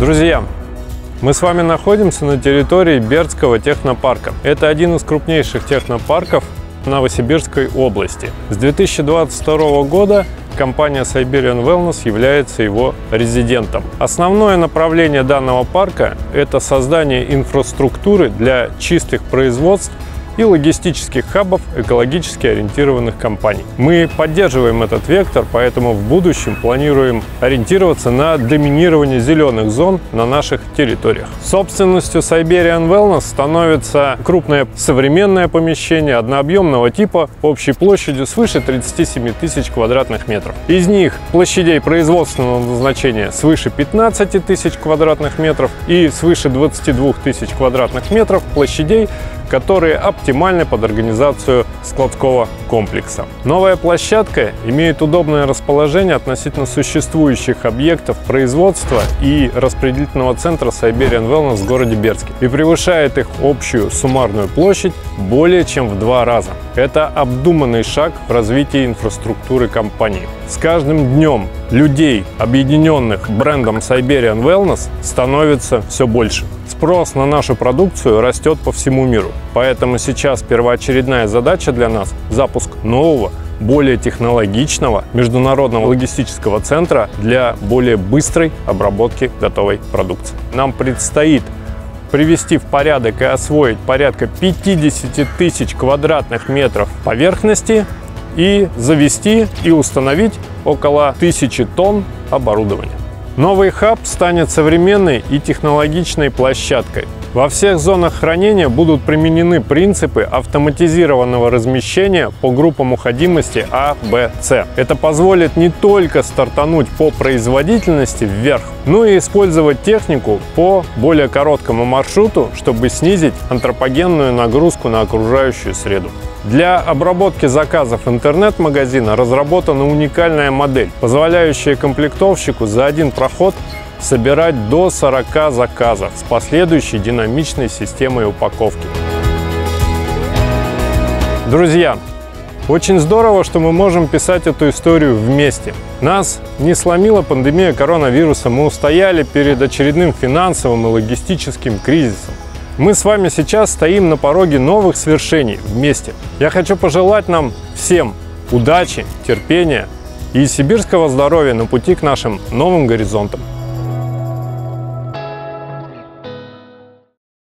Друзья, мы с вами находимся на территории Бердского технопарка. Это один из крупнейших технопарков Новосибирской области. С 2022 года компания Siberian Wellness является его резидентом. Основное направление данного парка – это создание инфраструктуры для чистых производств и логистических хабов экологически ориентированных компаний. Мы поддерживаем этот вектор, поэтому в будущем планируем ориентироваться на доминирование зеленых зон на наших территориях. Собственностью Siberian Wellness становится крупное современное помещение однообъемного типа общей площадью свыше 37 тысяч квадратных метров. Из них площадей производственного назначения свыше 15 тысяч квадратных метров и свыше 22 тысяч квадратных метров площадей, которые оптимальны под организацию складского комплекса. Новая площадка имеет удобное расположение относительно существующих объектов производства и распределительного центра Siberian Wellness в городе Бердске и превышает их общую суммарную площадь более чем в 2 раза. Это обдуманный шаг в развитии инфраструктуры компании. С каждым днем людей, объединенных брендом Siberian Wellness, становится все больше. Спрос на нашу продукцию растет по всему миру, поэтому сейчас первоочередная задача для нас – запуск нового, более технологичного международного логистического центра для более быстрой обработки готовой продукции. Нам предстоит привести в порядок и освоить порядка 50 тысяч квадратных метров поверхности и завести и установить около 1000 тонн оборудования. Новый хаб станет современной и технологичной площадкой. Во всех зонах хранения будут применены принципы автоматизированного размещения по группам уходимости А, Б, С. Это позволит не только стартануть по производительности вверх, но и использовать технику по более короткому маршруту, чтобы снизить антропогенную нагрузку на окружающую среду. Для обработки заказов интернет-магазина разработана уникальная модель, позволяющая комплектовщику за один проход собирать до 40 заказов с последующей динамичной системой упаковки. Друзья, очень здорово, что мы можем писать эту историю вместе. Нас не сломила пандемия коронавируса, мы устояли перед очередным финансовым и логистическим кризисом. Мы с вами сейчас стоим на пороге новых свершений вместе. Я хочу пожелать нам всем удачи, терпения и сибирского здоровья на пути к нашим новым горизонтам.